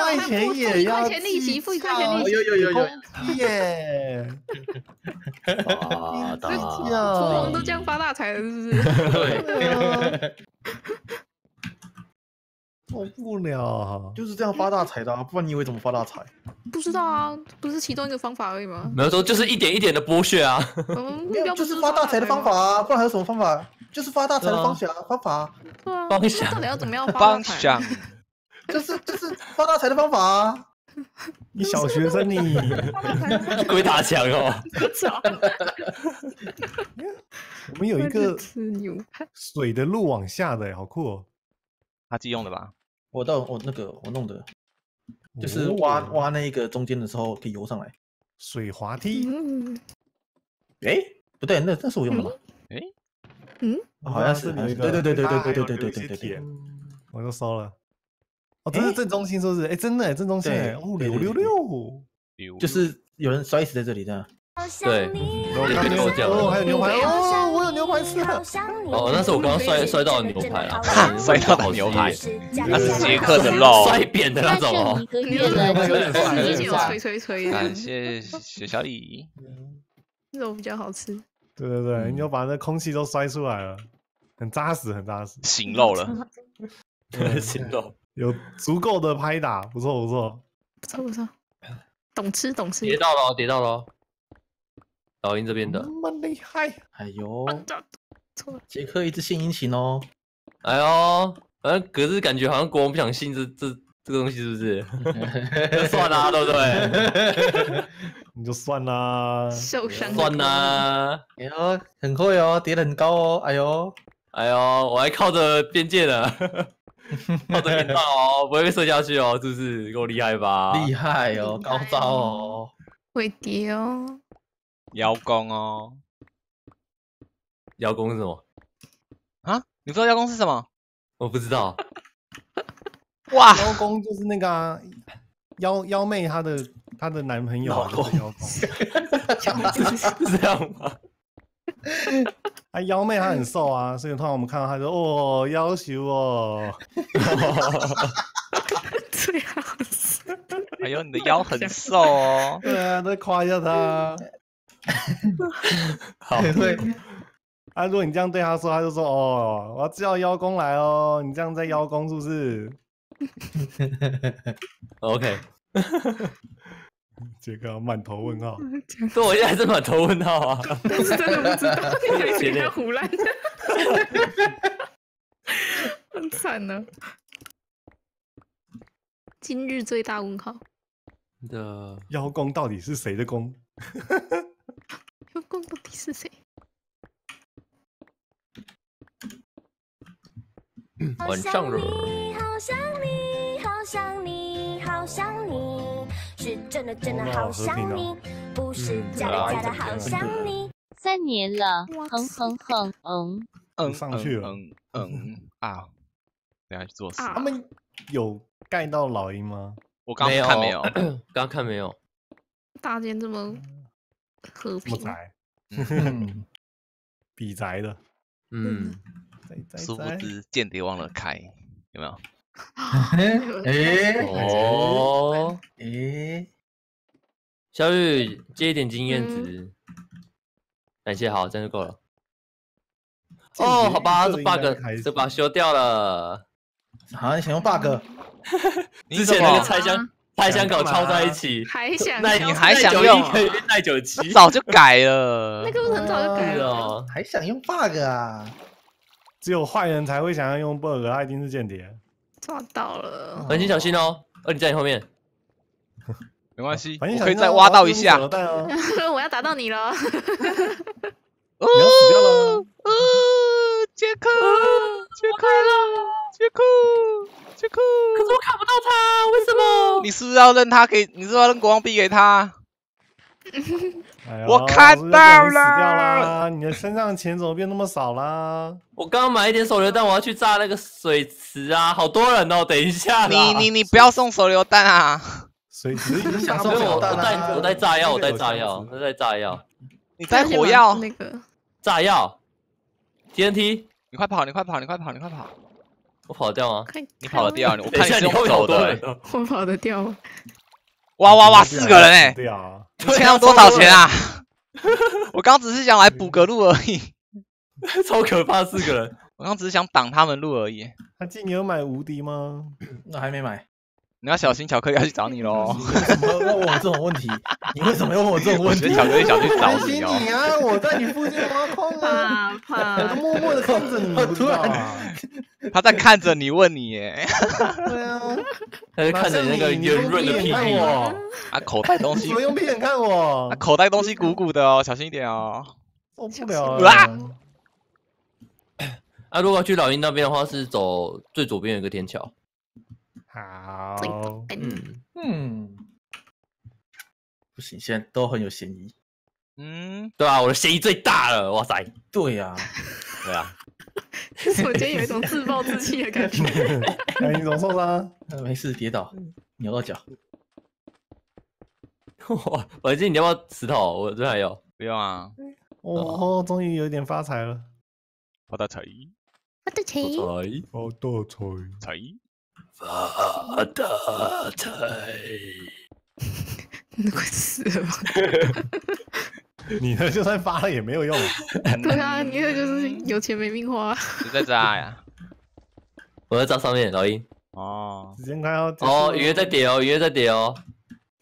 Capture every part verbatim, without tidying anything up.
块钱也要付一块钱利息，付一块钱利息，有有有有耶！啊，大红都这样发大财了，是不是？对。受不了，就是这样发大财的，不然你以为怎么发大财？不知道啊，不是其中一个方法而已吗？没有说就是一点一点的剥削啊，目标就是发大财的方法啊，不然还有什么方法？就是发大财的方向方法。对啊，方向到底要怎么样发大财？就是就是发大财的方法。你小学生你鬼打墙哦！我们有一个水的路往下的，好酷哦！他自己用的吧？我到我那个我弄的，就是挖挖那个中间的时候可以游上来。水滑梯？哎，不对，那那是我用的吧？哎，嗯，好像是你对对对对对对对对对对对，我都收了。哦，这是正中心，是不是？哎，真的，正中心，哦，六六六，就是有人摔死在这里的。对，哦，还有牛排哦，我有牛排吃了。哦，那是我刚刚摔摔到牛排啊，摔到的牛排，那是杰克的肉，摔扁的那种哦。一九吹吹吹，感谢雪小李，肉比较好吃。对对对，你就把那空气都摔出来了，很扎实，很扎实，醒肉了，醒肉。有足够的拍打，不错不错，不错不错，懂吃懂吃。跌到了，跌到了，老鹰这边的，那么厉害！哎呦，错了，杰克一直献殷勤哦。哎呦，呃，可是感觉好像国王不想信这这这个东西，是不是？算啦，对不对？你就算啦，受伤算啦。哎呦，很会哦，跌得很高哦，哎呦，哎呦，我还靠着边界呢。靠着频道哦，不会被射下去哦，是不是够厉害吧？厉害哦，高招哦，会跌哦，邀功哦，邀功是什么？啊？你不知道邀功是什么？我不知道。哇！邀功就是那个妖妖妹她的她的男朋友老公，是这样吗？啊，妖妹她很瘦啊，所以通常我们看到她说哦，夭壽哦，最好是，哎呦，你的腰很瘦哦，对啊，再夸一下她，好对，啊，如果你这样对她说，她就说哦，我要叫邀功来哦，你这样在邀功是不是 ？OK。杰克满头问号，对我现在还是满头问号啊！但是真的不知道，你还觉得胡乱，很惨呢、啊。今日最大问号的邀功到底是谁的功？邀功到底是谁？晚上了。好想你，好想你，好想你。是真的真的好想你，不是假的假的好想你。三年了，哼哼哼，嗯嗯上去了，嗯嗯啊，等下去做事。他们有盖到老鹰吗？我刚看没有，刚刚看没有。大间这么和平，宅，比宅的，嗯，殊不知间谍忘了开，有没有？哎哦哎，小雨借一点经验值，感谢好，这样就够了。哦，好吧，这 bug 这把修掉了。好，你想用 bug？ 之前那个拆箱拆箱口抄在一起，还想那你还想用？可以耐久七，早就改了。那个不是很早就改了，还想用 bug 啊？只有坏人才会想要用 bug， 他一定是间谍。抓到了，繁星小心哦！哦，你在你后面，没关系，我可以再挖到一下。我要打到你了！哦，哦，杰克，杰克了，杰克，杰克！可是我看不到他，为什么？你是不是要扔他给？你是不是要扔国王币给他？我看到了！你的身上钱怎么变那么少啦？我刚刚买一点手榴弹，我要去炸那个水池啊！好多人哦，等一下啦！你你你不要送手榴弹啊！水池你想送手榴弹啊？我带炸药，我带炸药，我带炸药。你带火药？那个炸药 T N T， 你快跑！你快跑！你快跑！你快跑！我跑得掉吗？你跑得掉，我看你是用走的。我跑得掉吗？哇哇哇，四个人哎！对啊，你欠他们多少钱啊？我刚只是想来补个路而已。超可怕，四个人！我刚只是想挡他们路而已。阿纪，你有买无敌吗？那还没买。你要小心，巧克力要去找你喽！为什么要问我这种问题？你为什么要问我这种问题？巧克力想去找你哦！你啊，我在你附近挖矿啊！我默默的看着你，突然他在看着你，问你耶！对啊，他在看着那个圆润的屁股哦。啊，口袋东西！你用屁眼看我？啊，口袋东西鼓鼓的哦，小心一点哦！受不了啊！啊，如果去老鹰那边的话，是走最左边有一个天桥。 好，嗯嗯，不行，现在都很有嫌疑。嗯，对啊，我的嫌疑最大了，哇塞！对呀，对啊。其实我觉得有一种自暴自弃的感觉。哎，你怎么受伤？没事，跌倒，扭到脚。哇，我记得你要不要石头？我这还有，不用啊。哦，终于有点发财了，发大财！发大财！发大财！财！ 发大财！你快死了吧！你的就算发了也没有用。对啊，你的就是有钱没命花。谁在炸呀？我在炸上面，老鹰。哦，时间快要哦，鱼在点哦，鱼在点哦。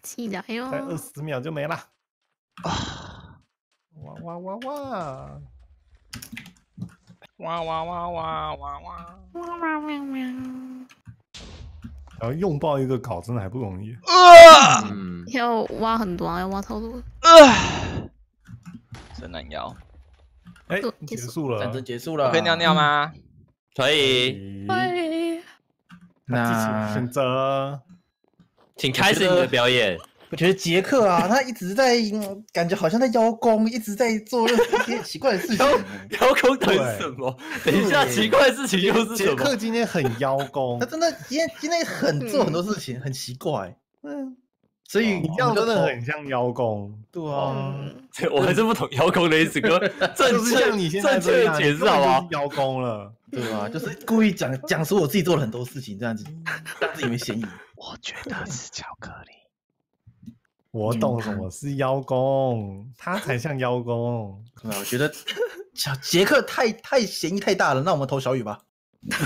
起来哟！才二十秒就没了。啊！哇哇哇哇！哇哇哇哇哇哇！哇哇喵喵！ 然后拥抱一个稿真的还不容易，要挖很多，要挖超多，真难摇。哎，结束了，战争结束了，可以尿尿吗？可以。那选择，请开始你的表演。我觉得杰克啊，他一直在感觉好像在邀功，一直在做一些奇怪的事情。邀功等什么？等一下，奇怪的事情又是什么？杰克今天很邀功，他真的今天今天很做很多事情，很奇怪。嗯，所以你这样真的很像邀功。对啊，我还是不懂邀功的意思，哥。正确正确的解释好吗？邀功了，对吧？就是故意讲讲说我自己做了很多事情，这样子让自己没嫌疑。我觉得是巧克力。 我懂什么是邀功，他才像邀功。对啊，我觉得小杰克太太嫌疑太大了，那我们投小雨吧。为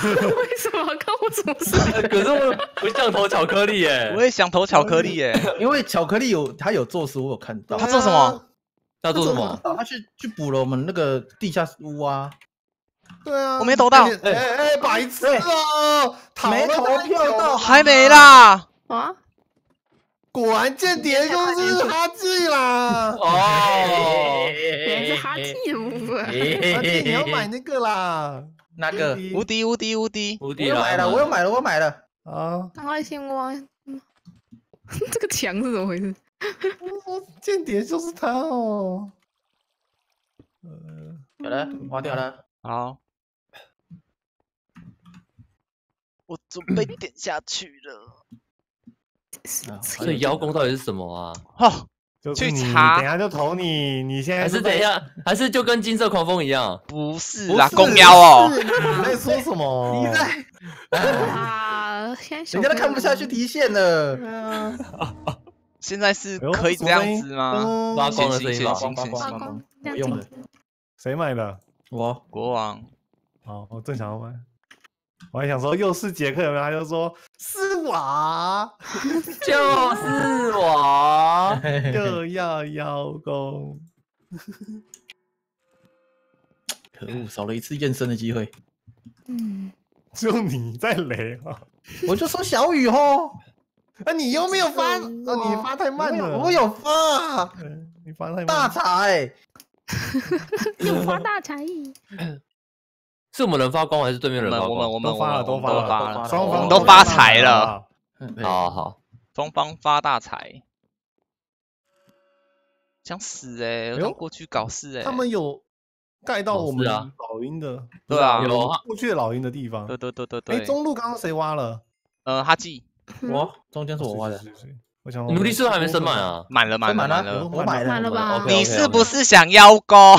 什么？看我怎么是？可是我不想投巧克力耶，我也想投巧克力耶，因为巧克力有他有做事，我有看到。他做什么？他做什么？他去去补了我们那个地下屋啊。对啊，我没投到。哎哎，白痴哦，没投票到，还没啦啊。 果然间谍就是哈记啦！哦，原来是哈记的部分。哈记，你要买那个啦？哪个？无敌无敌无敌无敌！我买了，我又买了，我买了。啊！赶快先挖。这个墙是怎么回事？间谍就是他哦。呃，好了，挖掉了。好。我准备点下去了。 这邀功到底是什么啊？哈，去查，等下就投你。你现在还是等一下，还是就跟金色狂风一样？不是啦，公邀哦。你在说什么？你在啊？人家都看不下去提现了。现在是可以这样子吗？发光的声音，发光，发光，我用的。谁买的？我国王。哦，我正想要买。 我还想说，又是杰克，他就说是我，就是我，又要邀功，可恶，少了一次验身的机会。嗯，就你在雷啊！我就说小雨哦，啊，你又没有发，哦，你发太慢了，我有发，你发太慢，大财，又发大财。 是我们人发光还是对面人发光？我们我们我们都发了，都发了，双方都发财了。好好，双方发大财。想死哎！我过去搞事哎。他们有盖到我们老鹰的，对啊，有过去老鹰的地方。对对对对对。哎，中路刚刚谁挖了？呃，哈记，我中间是我挖的。我想，你们力士还没升满啊？满了满了满了，我买了吧？你是不是想邀功？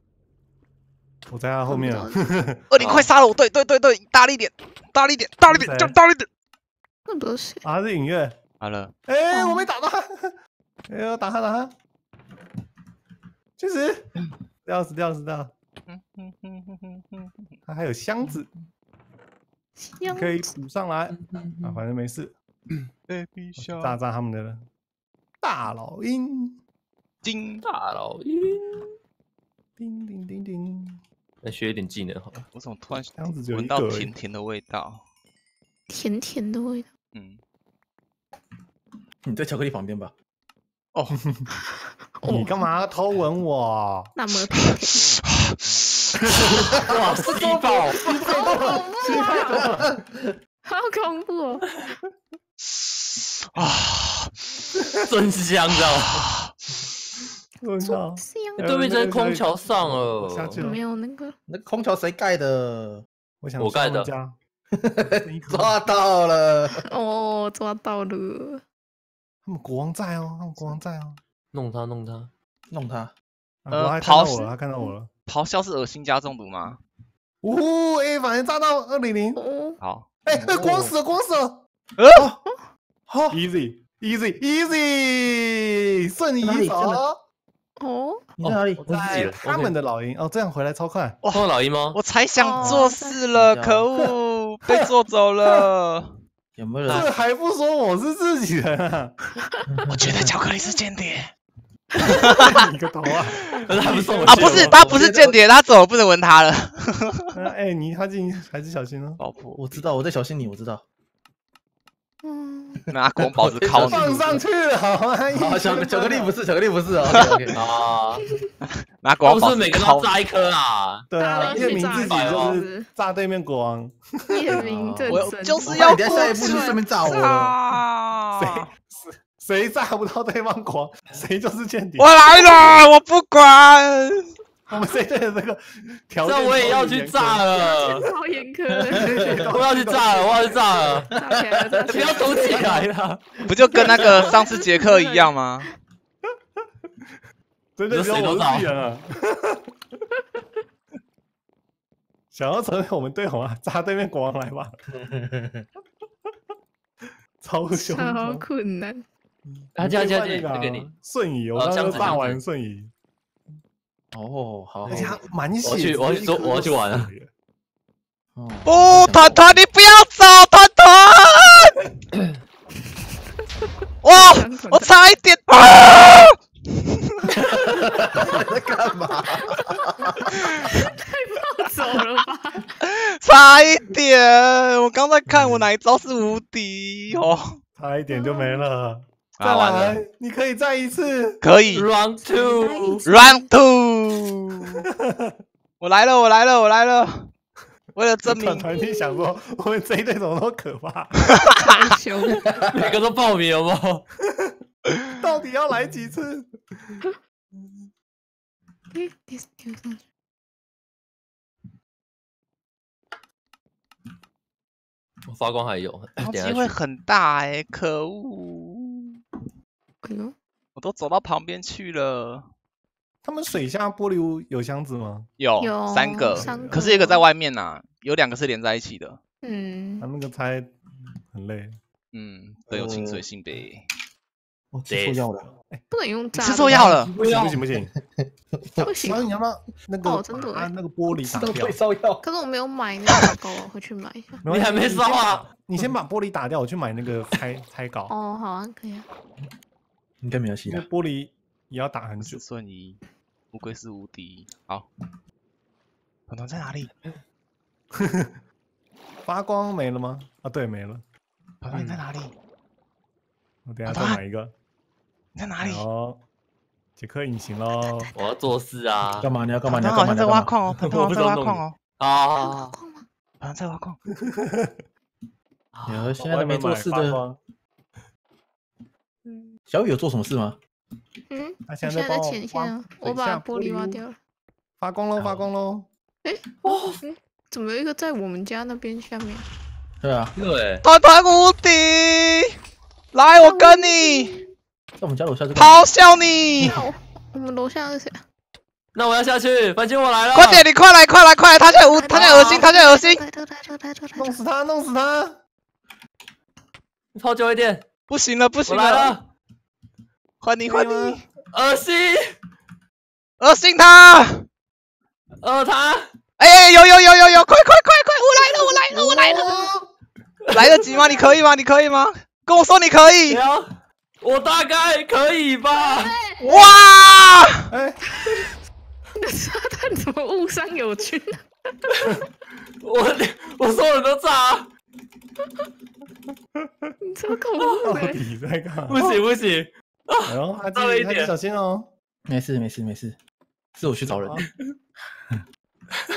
我在他后面了，二零快杀了我！对对对对，大力点，大力点，大力点，叫大力点。那不是啊，是影月。好了，哎，我没打到他，哎呦，打他打他，去死！掉死掉死掉。他还有箱子，可以补上来啊，反正没事。炸炸他们的大老鹰，金大老鹰，叮叮叮叮。 来学一点技能好了。我怎么突然闻到甜甜的味道？甜甜的味道。嗯，你在巧克力旁边吧？哦，你干嘛偷闻我？那么甜。哇，是低保，好恐怖！啊，真香，知道吗？ 我操！对面在空桥上哦，没有那个。那空桥谁盖的？我想我盖的。抓到了！哦，抓到了！他们国王在哦，他们国王在哦。弄他，弄他，弄他！呃，咆哮，他看到我了。咆哮是恶心加中毒吗？呜！哎，反正炸到二零零。好。哎，国王死了，国王死了！呃，好 ，easy， easy， easy， 瞬移走。 哦，你在哪里？我在他们的老鹰哦，这样回来超快。哇，碰到老鹰吗？我才想做事了，可恶，被做走了。有没有人？这还不说我是自己人啊？我觉得巧克力是间谍。你个头啊！他不是啊，不是他不是间谍，他走了不能闻他了。哎，你他进还是小心哦。老婆，我知道，我在小心你，我知道。嗯。 拿光宝石敲你，放上去了，好，巧巧克力不是，巧克力不是哦，拿光宝石每个都炸一颗啊，对啊，夜明自己就是炸对面国王，夜明正神，就是要你下一步就顺便炸我了，谁谁炸不到对方国王，谁就是间谍，我来了，我不管。 我们现在的这个条件，那我也要去炸了，超严苛的，我要去炸了，我要去炸了，不要躲起来了，不就跟那个上次杰克一样吗？真的只有我自己人啊！想要成为我们队友啊，炸对面国王来吧！超凶，超困难。啊，这样这样，这给你瞬移，我刚刚炸完瞬移。 哦，好，而且他满血，我去，我去，我要去玩了。哦，团团，你不要走，团团！哇，我差一点！啊！你在干嘛？太暴走了吧！差一点，我刚在看我哪一招是无敌哦，差一点就没了。 再来，你可以再一次，可以 round two round two， 我来了，我来了，我来了！为了证明，团队想说我们这一队怎么那么可怕，太凶了，每个都报名有没有？到底要来几次？我发光还有，机会很大哎，可恶！ 我都走到旁边去了。他们水下玻璃屋有箱子吗？有，三个，可是一个在外面呐，有两个是连在一起的。嗯，他那个猜很累。嗯，都有清水性呗。我吃错药了，不能用炸。吃错药了，不行不行不行。不行，你要不要那个？哦，真的，那个玻璃打掉。烧药。可是我没有买那个膏，我回去买一下。你还没烧啊？你先把玻璃打掉，我去买那个拆拆膏。哦，好啊，可以啊。 应该没有戏了。玻璃也要打很久。瞬移，乌龟是无敌。好，团团在哪里？发光没了吗？啊，对，没了。团团在哪里？我等下再买一个。你在哪里？哦，杰克隐形喽！我要做事啊！干嘛？你要干嘛？你要干嘛？在挖矿哦，团团在挖矿哦。啊！挖矿吗？好像在挖矿。有，现在都没做事的。嗯。小雨有做什么事吗？嗯，他现在在前线啊，我把玻璃挖掉了。发光喽！发光喽！哎，哦，怎么有一个在我们家那边下面？对啊，对。团团无敌，来，我跟你。在我们家楼下这个。咆哮你！我们楼下是谁？ 那我要下去，反正我来了！快点，你快来，快来，快来！他现在无，他现在恶心，他现在恶心！弄死他，弄死他！你跑久一点，不行了，不行了！我来了，换你，换你！恶心，恶心他，恶他！哎，有有有有有，快快快快！我来了，我来了，我来了！来得及吗？你可以吗？你可以吗？跟我说你可以。 我大概可以吧。哇！哎，那炸弹怎么误伤友军呢？我我所有人都炸！你超恐怖的！到底在干嘛？不行不行！哎呦，还炸了一点，小心哦！没事没事没事，是我去找人。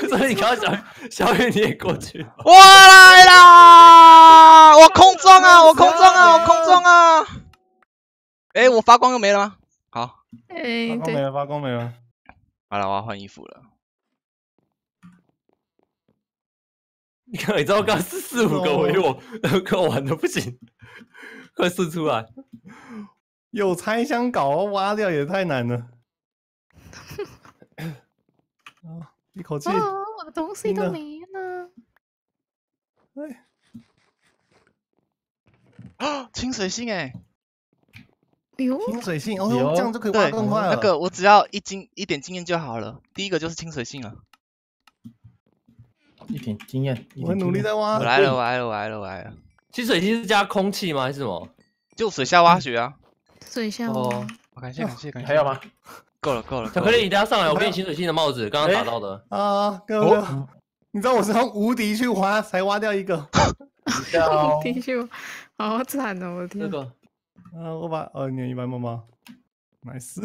所以你刚刚小雨你也过去。我来啦！我空中啊！我空中啊！我空中啊！ 哎，我发光又没了吗？好，哎，发光没了，发光没了。好了，我要换衣服了。你看，你知道刚是四五个围我，跟我玩的不行，快试出来。有拆箱搞挖掉也太难了。啊，一口气。哦，我的东西都没了。哎。啊，清水星哎。 清水性，哦，这样就可以挖更快了。那个，我只要一经一点经验就好了。第一个就是清水性了，一点经验。我努力在挖。我来了，我来了，我来了，我来了。清水性是加空气吗？还是什么？就水下挖掘啊。水下哦，感谢感谢感谢。还有吗？够了够了。巧克力，你等下上来，我给你清水性的帽子，刚刚打到的。啊，哥哥，你知道我是从无敌去挖才挖掉一个。无敌去，好惨哦！我的天。 啊，我把呃，你一百妈妈 ，nice。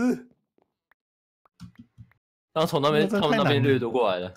然后从那边，他们那边掠夺过来的。